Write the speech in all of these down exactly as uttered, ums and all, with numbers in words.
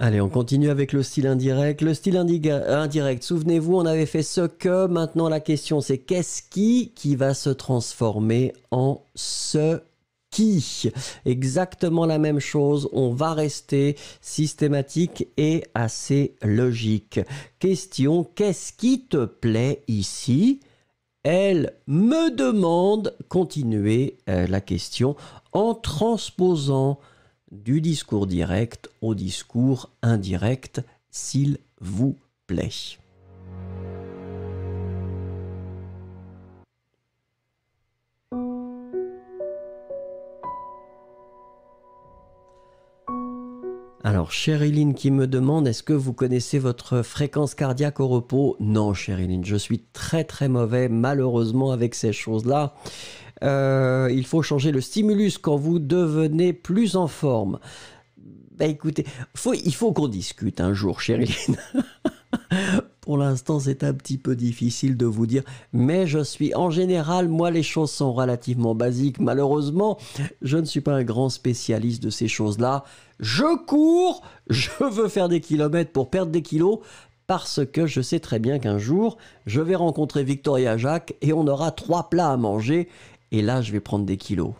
Allez, on continue avec le style indirect. Le style indiga, indirect, souvenez-vous, on avait fait ce que. Maintenant, la question, c'est qu'est-ce qui qui va se transformer en ce qui. Exactement la même chose. On va rester systématique et assez logique. Question, qu'est-ce qui te plaît ici? Elle me demande, continuer euh, la question en transposant du discours direct au discours indirect, s'il vous plaît. Alors, Chériline qui me demande, est-ce que vous connaissez votre fréquence cardiaque au repos? Non, Chériline, je suis très très mauvais, malheureusement, avec ces choses-là. Euh, il faut changer le stimulus quand vous devenez plus en forme. Bah écoutez, faut, il faut qu'on discute un jour, Chériline. Pour l'instant, c'est un petit peu difficile de vous dire, mais je suis, en général, moi, les choses sont relativement basiques. Malheureusement, je ne suis pas un grand spécialiste de ces choses-là. Je cours, je veux faire des kilomètres pour perdre des kilos, parce que je sais très bien qu'un jour, je vais rencontrer Victoria Jacques et on aura trois plats à manger, et là, je vais prendre des kilos.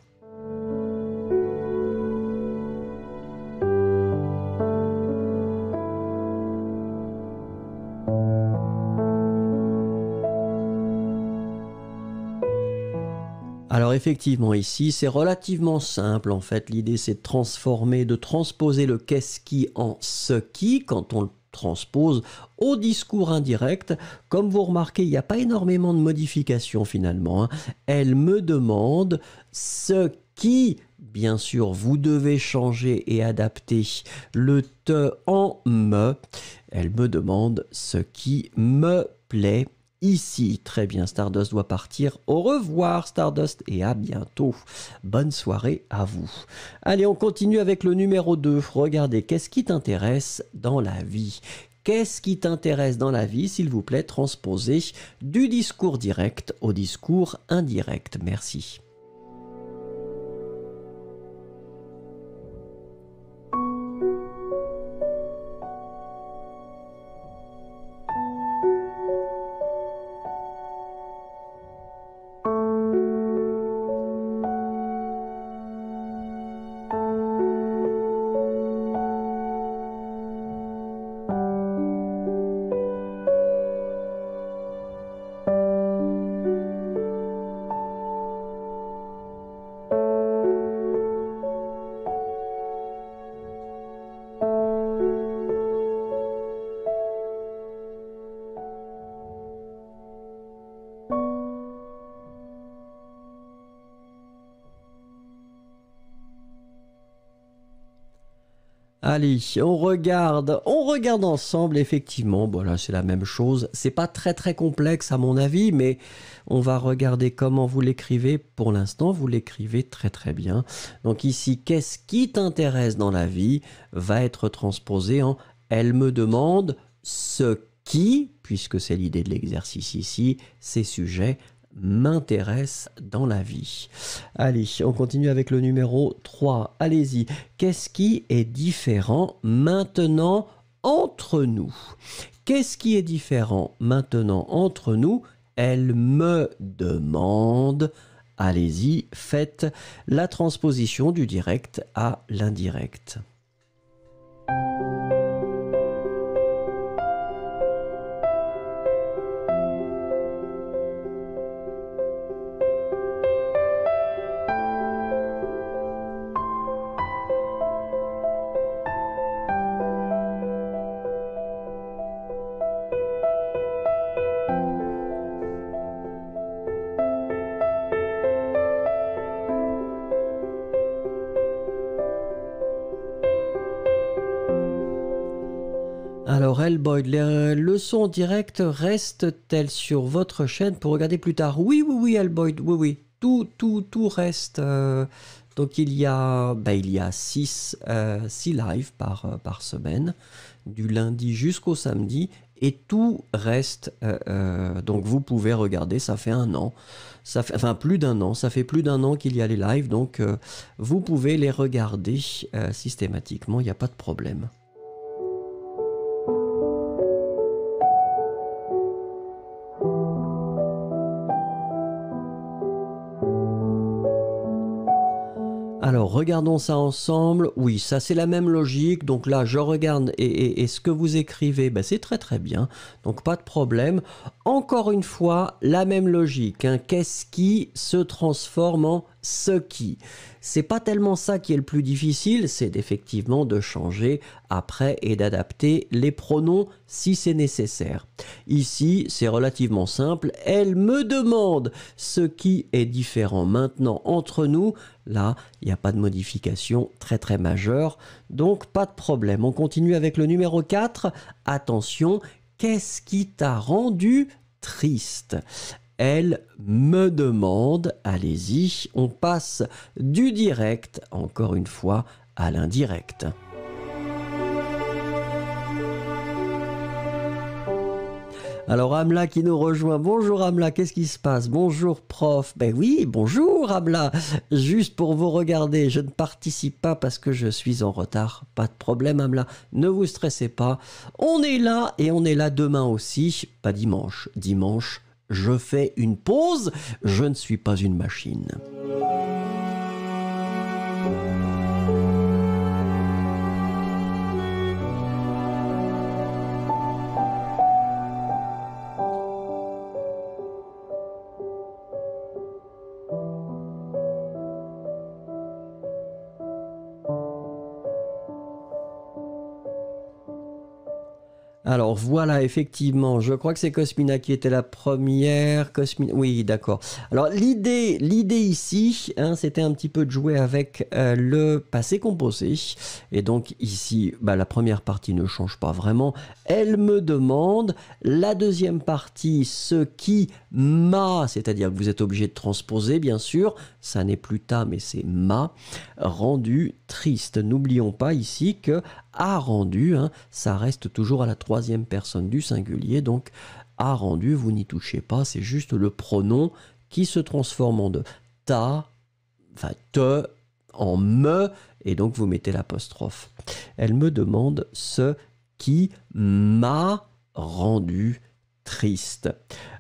Alors effectivement ici, c'est relativement simple en fait. L'idée c'est de transformer, de transposer le qu'est-ce qui en ce qui quand on le transpose au discours indirect. Comme vous remarquez, il n'y a pas énormément de modifications finalement, hein. Elle me demande ce qui, bien sûr, vous devez changer et adapter le te en me. Elle me demande ce qui me plaît. Ici, très bien, Stardust doit partir. Au revoir Stardust et à bientôt. Bonne soirée à vous. Allez, on continue avec le numéro deux. Regardez, qu'est-ce qui t'intéresse dans la vie? Qu'est-ce qui t'intéresse dans la vie? S'il vous plaît, transposez du discours direct au discours indirect. Merci. Allez, on regarde, on regarde ensemble, effectivement, voilà, bon, c'est la même chose, c'est pas très très complexe à mon avis, mais on va regarder comment vous l'écrivez. Pour l'instant, vous l'écrivez très très bien. Donc ici, qu'est-ce qui t'intéresse dans la vie va être transposé en « elle me demande ce qui », puisque c'est l'idée de l'exercice ici, ces sujets m'intéresse dans la vie. Allez, on continue avec le numéro trois. Allez-y. Qu'est-ce qui est différent maintenant entre nous? Qu'est-ce qui est différent maintenant entre nous? Elle me demande. Allez-y, faites la transposition du direct à l'indirect. Alors Hellboy, les leçons directes restent-elles sur votre chaîne pour regarder plus tard? Oui, oui, oui, Hellboy, oui, oui, tout, tout, tout reste. Euh, donc il y a, ben, il y a six, euh, six lives par, euh, par semaine, du lundi jusqu'au samedi, et tout reste. Euh, euh, donc vous pouvez regarder, ça fait un an, ça fait, enfin plus d'un an, ça fait plus d'un an qu'il y a les lives, donc euh, vous pouvez les regarder euh, systématiquement, il n'y a pas de problème. Alors, regardons ça ensemble. Oui, ça c'est la même logique. Donc là, je regarde et, et, et ce que vous écrivez, ben, c'est très très bien. Donc pas de problème. Encore une fois, la même logique. Hein. Qu'est-ce qui se transforme en ce qui? C'est pas tellement ça qui est le plus difficile, c'est effectivement de changer après et d'adapter les pronoms si c'est nécessaire. Ici, c'est relativement simple. Elle me demande ce qui est différent maintenant entre nous. Là, il n'y a pas de modification très très majeure, donc pas de problème. On continue avec le numéro quatre. Attention, qu'est-ce qui t'a rendu triste ? Elle me demande, allez-y, on passe du direct, encore une fois, à l'indirect. Alors Amla qui nous rejoint, bonjour Amla, qu'est-ce qui se passe? Bonjour prof, ben oui, bonjour Amla, juste pour vous regarder, je ne participe pas parce que je suis en retard, pas de problème Amla, ne vous stressez pas, on est là et on est là demain aussi, pas dimanche, dimanche. Je fais une pause, je ne suis pas une machine. Alors voilà, effectivement, je crois que c'est Cosmina qui était la première. Cosmina, oui, d'accord. Alors l'idée, l'idée ici, hein, c'était un petit peu de jouer avec euh, le passé composé. Et donc ici, bah, la première partie ne change pas vraiment. Elle me demande. La deuxième partie, ce qui m'a, c'est-à-dire que vous êtes obligé de transposer, bien sûr. Ça n'est plus ta, mais c'est m'a rendu triste. N'oublions pas ici que a rendu, hein, ça reste toujours à la troisième. Troisième personne du singulier, donc a rendu, vous n'y touchez pas, c'est juste le pronom qui se transforme en de ta, enfin te, en me, et donc vous mettez l'apostrophe. Elle me demande ce qui m'a rendu triste.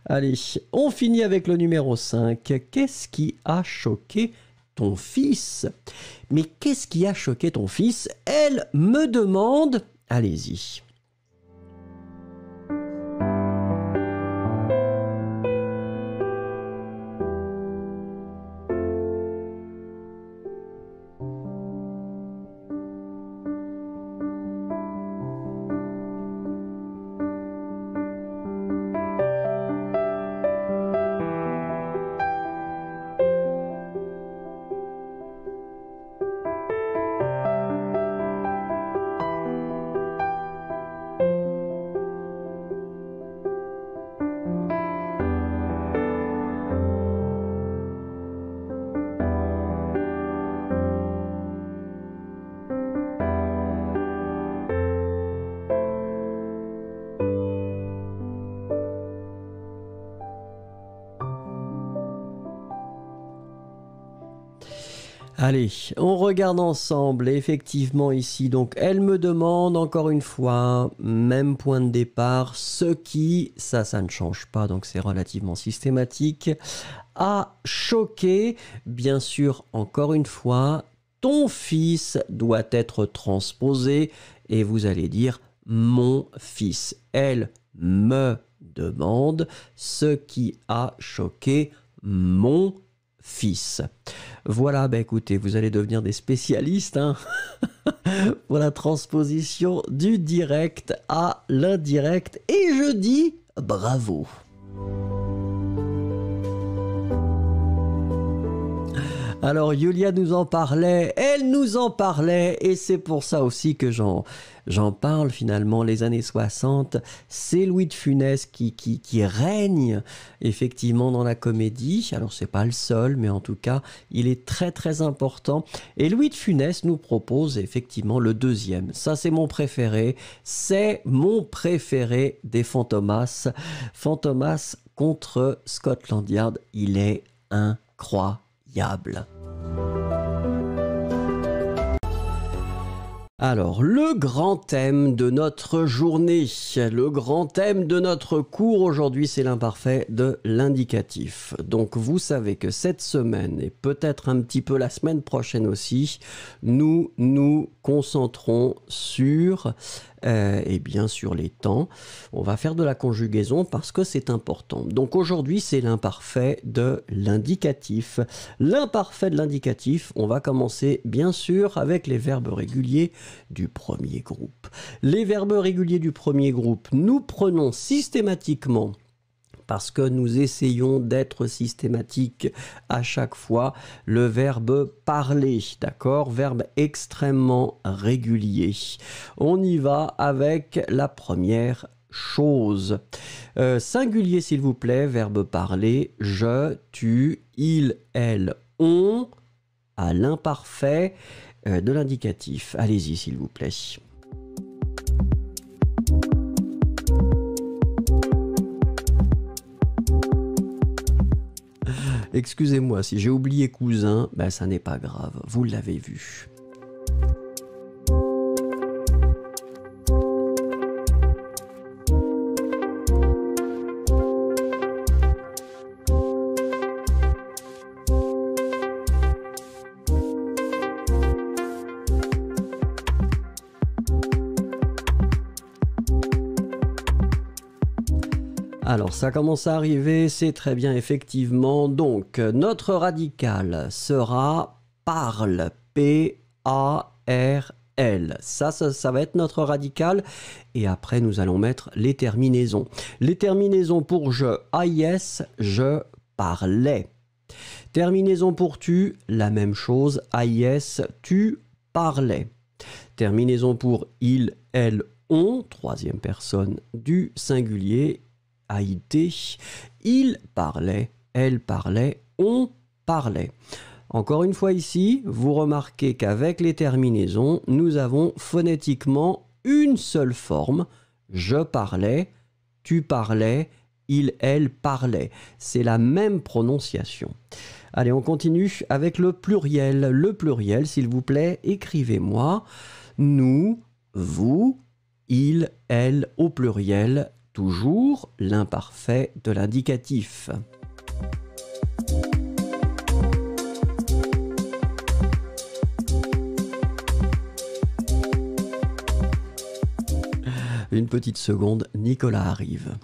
Allez, on finit avec le numéro cinq. Qu'est-ce qui a choqué ton fils? Mais qu'est-ce qui a choqué ton fils? Elle me demande, allez-y. Allez, on regarde ensemble, et effectivement ici, donc elle me demande encore une fois, même point de départ, ce qui, ça, ça ne change pas, donc c'est relativement systématique, a choqué, bien sûr, encore une fois, ton fils doit être transposé, et vous allez dire mon fils. Elle me demande ce qui a choqué mon fils. Fils. Voilà, bah écoutez, vous allez devenir des spécialistes hein pour la transposition du direct à l'indirect et je dis bravo. Alors Yulia nous en parlait, elle nous en parlait et c'est pour ça aussi que j'en j'en parle finalement. Les années soixante, c'est Louis de Funès qui, qui, qui règne effectivement dans la comédie. Alors c'est pas le seul mais en tout cas il est très très important et Louis de Funès nous propose effectivement le deuxième. Ça c'est mon préféré, c'est mon préféré des Fantômas. Fantômas contre Scotland Yard, il est incroyable. Alors, le grand thème de notre journée, le grand thème de notre cours aujourd'hui, c'est l'imparfait de l'indicatif. Donc, vous savez que cette semaine, et peut-être un petit peu la semaine prochaine aussi, nous nous concentrons sur, euh, et bien sur les temps. On va faire de la conjugaison parce que c'est important. Donc, aujourd'hui, c'est l'imparfait de l'indicatif. L'imparfait de l'indicatif, on va commencer, bien sûr, avec les verbes réguliers du premier groupe. Les verbes réguliers du premier groupe, nous prenons systématiquement, parce que nous essayons d'être systématiques à chaque fois, le verbe parler, d'accord? Verbe extrêmement régulier. On y va avec la première chose. Euh, singulier, s'il vous plaît, verbe parler, je, tu, il, elle, on, à l'imparfait de l'indicatif. Allez-y, s'il vous plaît. Excusez-moi, si j'ai oublié cousin, ben ça n'est pas grave, vous l'avez vu. Alors, ça commence à arriver, c'est très bien, effectivement. Donc, notre radical sera parle, P A R L. Ça, ça, ça va être notre radical. Et après, nous allons mettre les terminaisons. Les terminaisons pour je, A I S, je parlais. Terminaison pour tu, la même chose, A I S, tu parlais. Terminaison pour il, elle, on, troisième personne du singulier, A I T, il parlait, elle parlait, on parlait. Encore une fois ici, vous remarquez qu'avec les terminaisons, nous avons phonétiquement une seule forme. Je parlais, tu parlais, il, elle parlait. C'est la même prononciation. Allez, on continue avec le pluriel. Le pluriel, s'il vous plaît, écrivez-moi. Nous, vous, il, elle au pluriel. Toujours l'imparfait de l'indicatif. Une petite seconde, Nicolas arrive.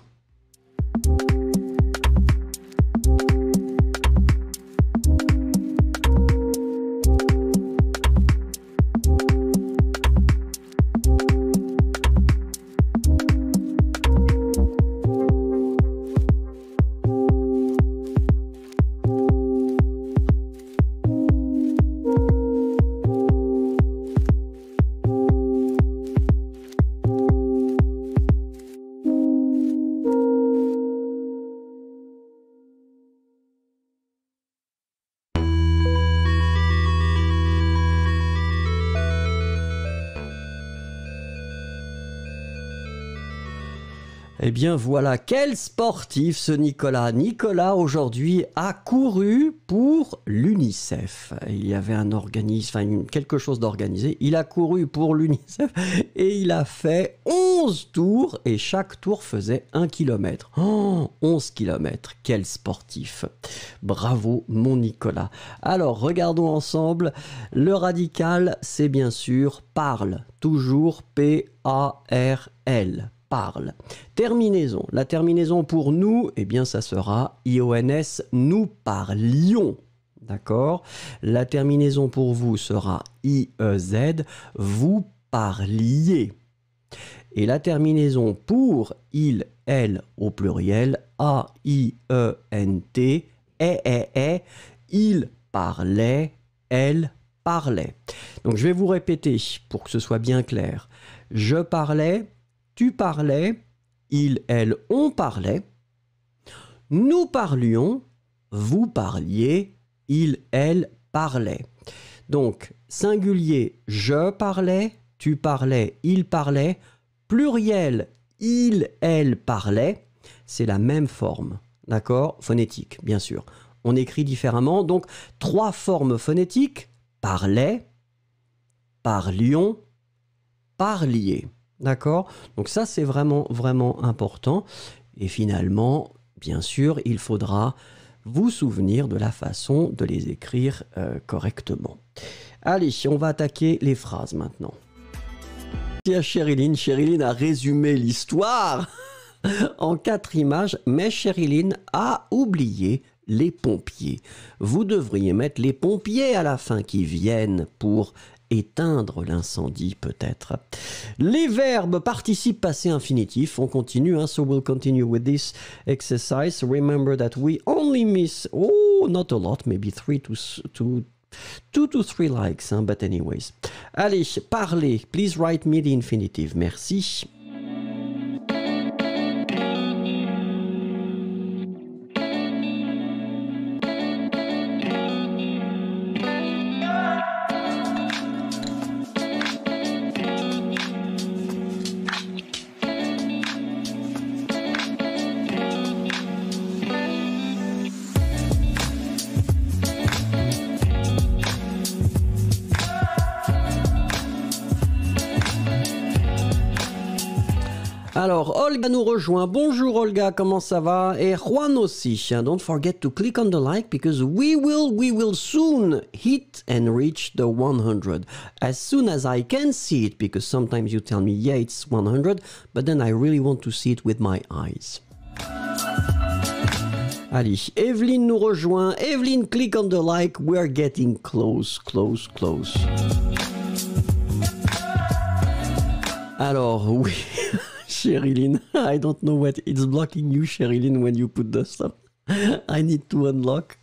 Eh bien voilà, quel sportif ce Nicolas. Nicolas aujourd'hui a couru pour l'UNICEF. Il y avait un organisme, enfin quelque chose d'organisé. Il a couru pour l'UNICEF et il a fait onze tours et chaque tour faisait un kilomètre. Oh, onze kilomètres, quel sportif. Bravo mon Nicolas. Alors regardons ensemble. Le radical, c'est bien sûr parle, toujours P A R L. Parle. Terminaison. La terminaison pour nous, eh bien ça sera I O N S, nous parlions. D'accord? La terminaison pour vous sera I E Z, vous parliez. Et la terminaison pour il, elle au pluriel, A I E N T, eh, eh, eh, il parlait, elle parlait. Donc je vais vous répéter pour que ce soit bien clair. Je parlais. Tu parlais, il, elle, on parlait, nous parlions, vous parliez, il, elle parlait. Donc, singulier, je parlais, tu parlais, il parlait, pluriel, il, elle parlait, c'est la même forme, d'accord? Phonétique, bien sûr. On écrit différemment, donc trois formes phonétiques, parlait, parlions, par lié. D'accord? Donc ça, c'est vraiment, vraiment important. Et finalement, bien sûr, il faudra vous souvenir de la façon de les écrire euh, correctement. Allez, on va attaquer les phrases maintenant. Merci à Sherilyn. Sherilyn a résumé l'histoire en quatre images, mais Sherilyn a oublié les pompiers. Vous devriez mettre les pompiers à la fin qui viennent pour éteindre l'incendie peut-être. Les verbes participe passé infinitif. On continue, hein. So we'll continue with this exercise. Remember that we only miss, oh, not a lot, maybe three to two, two to three likes, hein, but anyways. Allez, parlez. Please write me the infinitive. Merci. Alors, Olga nous rejoint. Bonjour Olga, comment ça va? Et Juan aussi. Don't forget to click on the like because we will, we will soon hit and reach the one hundred. As soon as I can see it, because sometimes you tell me, yeah, it's one hundred, but then I really want to see it with my eyes. Allez, Evelyne nous rejoint. Evelyne, click on the like. We're getting close, close, close. Alors, oui... Sherilyn, I don't know what it's blocking you, Sherilyn, when you put the stuff. I need to unlock.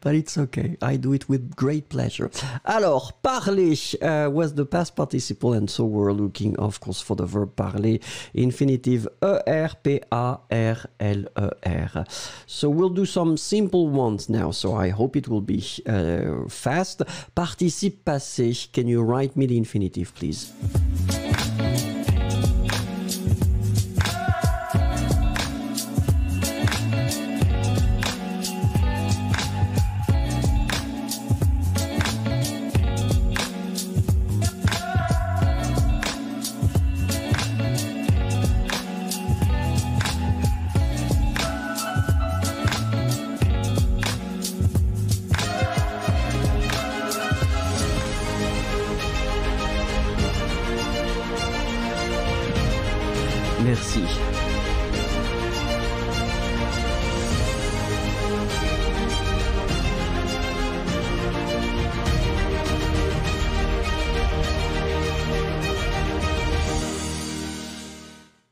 But it's okay. I do it with great pleasure. Alors, parler uh, was the past participle, and so we're looking, of course, for the verb parler, infinitive E R P A R L E R. So we'll do some simple ones now, so I hope it will be uh, fast. Participe passé, can you write me the infinitive, please? Merci.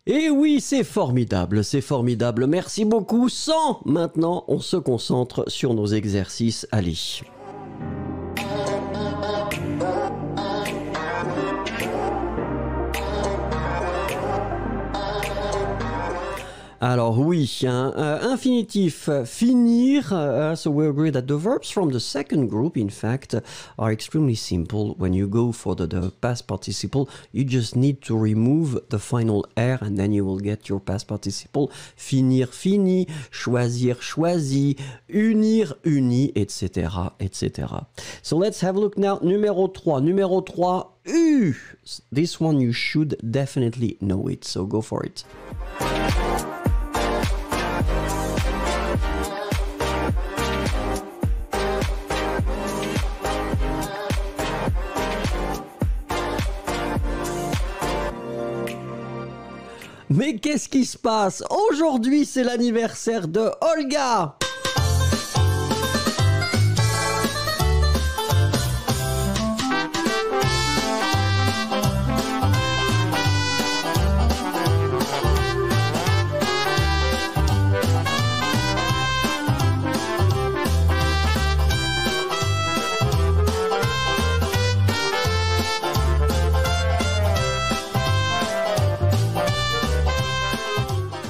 Et oui, c'est formidable, c'est formidable. Merci beaucoup. Sans, maintenant, on se concentre sur nos exercices. Allez. Alors oui, hein, euh, infinitif, euh, finir. Uh, so we agree that the verbs from the second group, in fact, are extremely simple. When you go for the, the past participle, you just need to remove the final R and then you will get your past participle. Finir, fini, choisir, choisi, unir, uni, et cetera, et cetera. So let's have a look now. Numéro trois, numéro trois, U. This one you should definitely know it, so go for it. Mais qu'est-ce qui se passe? Aujourd'hui, c'est l'anniversaire de Olga!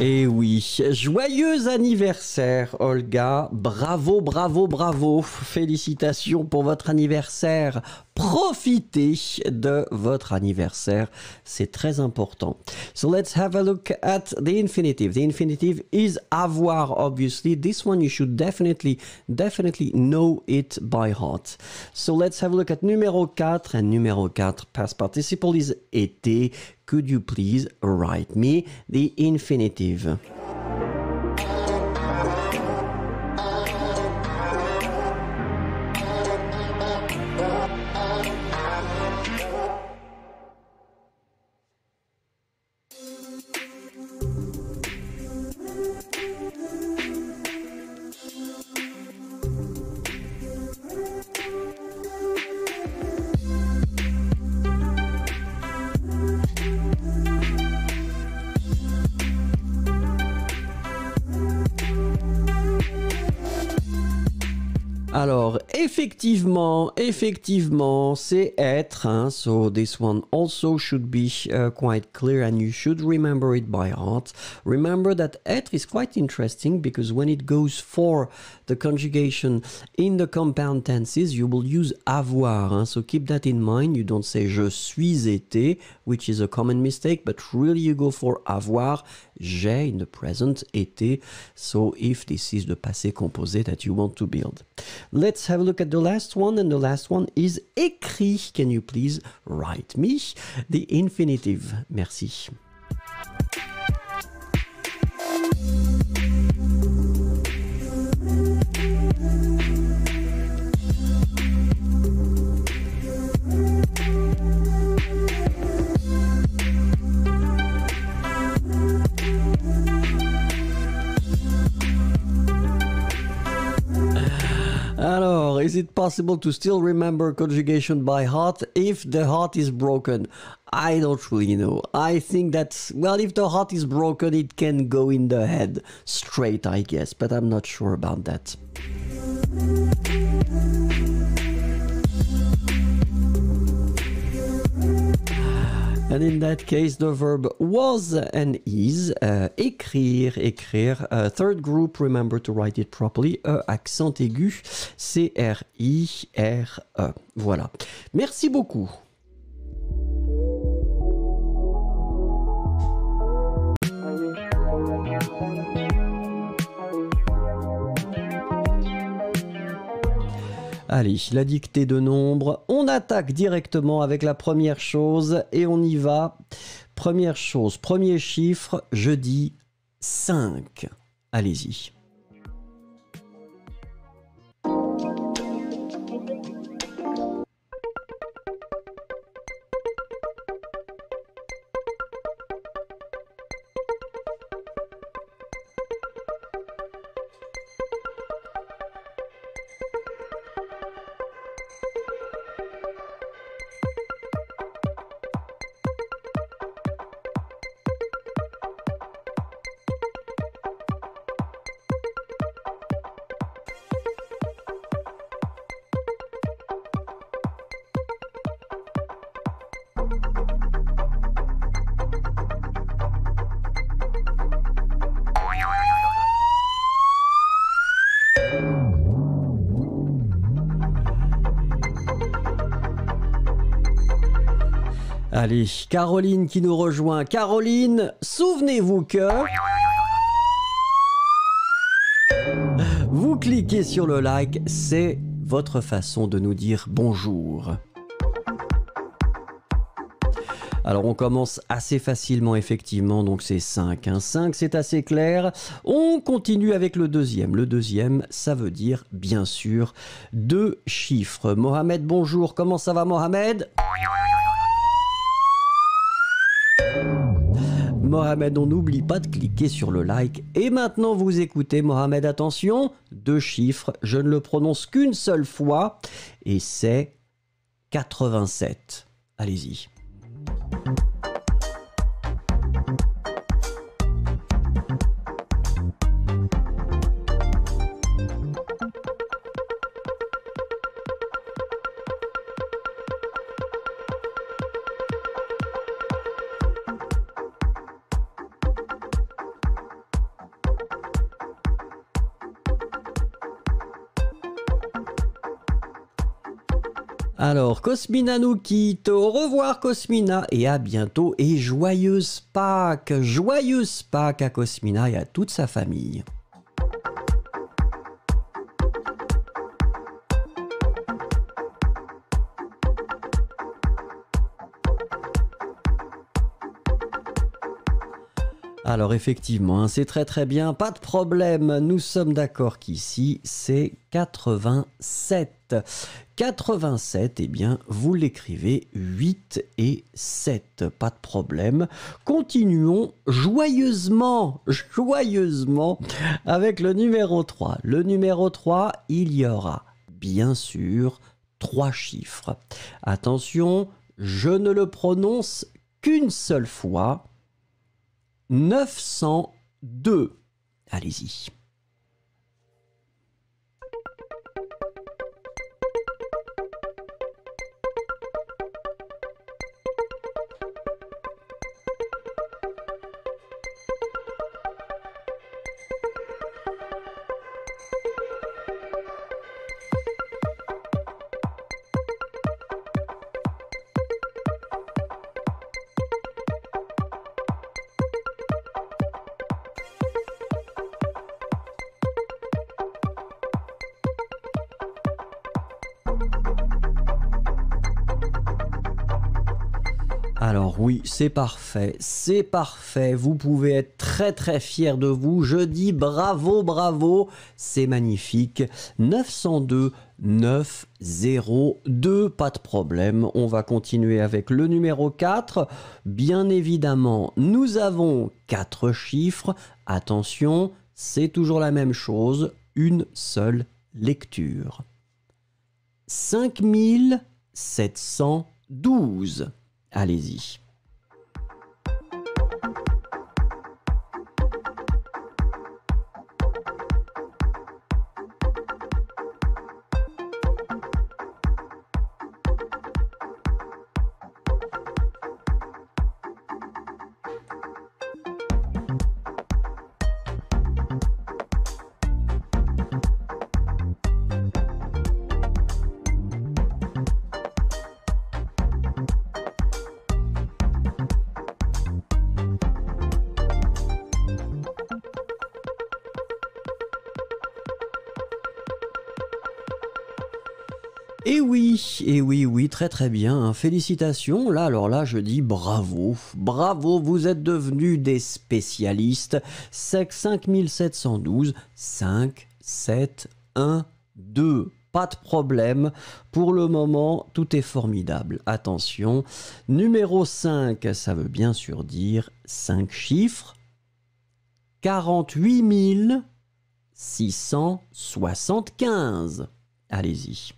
Et oui, joyeux anniversaire Olga, bravo, bravo, bravo, félicitations pour votre anniversaire, profitez de votre anniversaire, c'est très important. So let's have a look at the infinitive. The infinitive is avoir, obviously, this one you should definitely, definitely know it by heart. So let's have a look at numéro quatre, and numéro quatre, past participle is été. Could you please write me the infinitive? Alors, effectivement, effectivement, c'est être. Hein? So this one also should be uh, quite clear and you should remember it by heart. Remember that être is quite interesting because when it goes for the conjugation in the compound tenses, you will use avoir. Hein? So keep that in mind. You don't say je suis été, which is a common mistake, but really you go for avoir. J'ai in the present été. So if this is the passé composé that you want to build. Let's have a look at the last one, and the last one is écrit. Can you please write me the infinitive? Merci. Alors, is it possible to still remember conjugation by heart if the heart is broken? I don't really know. I think that, well, if the heart is broken, it can go in the head straight, I guess, but I'm not sure about that. And in that case, the verb was and is. Uh, écrire, écrire. Uh, third group, remember to write it properly. E, accent aigu. C R I R E. Voilà. Merci beaucoup. Allez, la dictée de nombres. On attaque directement avec la première chose et on y va. Première chose, premier chiffre, je dis cinq. Allez-y. Allez, Caroline qui nous rejoint. Caroline, souvenez-vous que... Vous cliquez sur le like, c'est votre façon de nous dire bonjour. Alors on commence assez facilement effectivement, donc c'est cinq. Hein. cinq, c'est assez clair. On continue avec le deuxième. Le deuxième, ça veut dire bien sûr deux chiffres. Mohamed, bonjour. Comment ça va Mohamed ? Mohamed, on n'oublie pas de cliquer sur le like. Et maintenant, vous écoutez Mohamed, attention, deux chiffres, je ne le prononce qu'une seule fois, et c'est quatre-vingt-sept. Allez-y. Alors, Cosmina nous quitte. Au revoir, Cosmina. Et à bientôt. Et joyeuse Pâques. Joyeuse Pâques à Cosmina et à toute sa famille. Alors effectivement, hein, c'est très très bien, pas de problème, nous sommes d'accord qu'ici c'est quatre-vingt-sept. quatre-vingt-sept, eh bien vous l'écrivez huit et sept, pas de problème. Continuons joyeusement, joyeusement avec le numéro trois. Le numéro trois, il y aura bien sûr trois chiffres. Attention, je ne le prononce qu'une seule fois. neuf cent deux. Allez-y. Alors oui, c'est parfait, c'est parfait, vous pouvez être très très fiers de vous, je dis bravo, bravo, c'est magnifique, neuf cent deux, neuf cent deux, pas de problème, on va continuer avec le numéro quatre, bien évidemment, nous avons quatre chiffres, attention, c'est toujours la même chose, une seule lecture, cinq mille sept cent douze. Allez-y. Et oui, et oui, oui, très très bien, hein. Félicitations, là, alors là, je dis bravo, bravo, vous êtes devenus des spécialistes, cinq mille sept cent douze, cinq, sept, un, deux, pas de problème, pour le moment, tout est formidable, attention, numéro cinq, ça veut bien sûr dire cinq chiffres, quarante-huit mille six cent soixante-quinze, allez-y.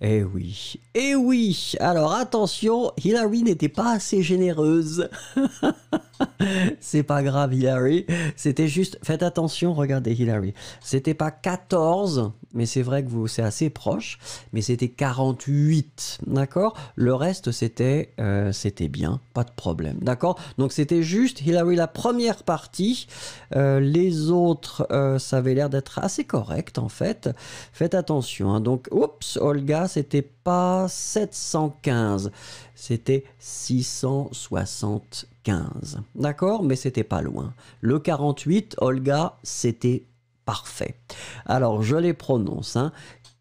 Eh oui, eh oui. Alors attention, Hillary n'était pas assez généreuse. C'est pas grave Hillary, c'était juste, faites attention, regardez Hillary. C'était pas quatorze, mais c'est vrai que vous, c'est assez proche, mais c'était quarante-huit, d'accord? Le reste c'était euh, c'était bien, pas de problème, d'accord? Donc c'était juste Hillary la première partie, euh, les autres euh, ça avait l'air d'être assez correct en fait. Faites attention, hein. Donc oups, Olga c'était pas sept cent quinze, c'était six cent soixante-quinze. D'accord, mais c'était pas loin. Le quarante-huit, Olga, c'était parfait. Alors, je les prononce. Hein.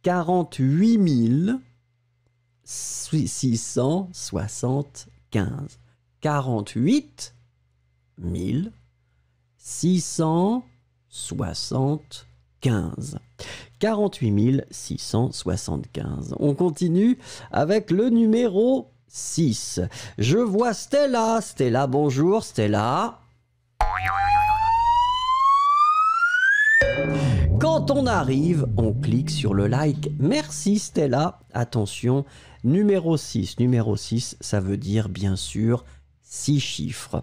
quarante-huit mille six cent soixante-quinze. quarante-huit mille six cent soixante-quinze. quarante-huit mille six cent soixante-quinze. On continue avec le numéro six. Je vois Stella. Stella, bonjour. Stella. Quand on arrive, on clique sur le like. Merci Stella. Attention, numéro six. Numéro six, ça veut dire bien sûr six chiffres.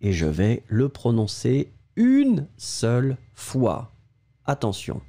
Et je vais le prononcer une seule fois. Attention.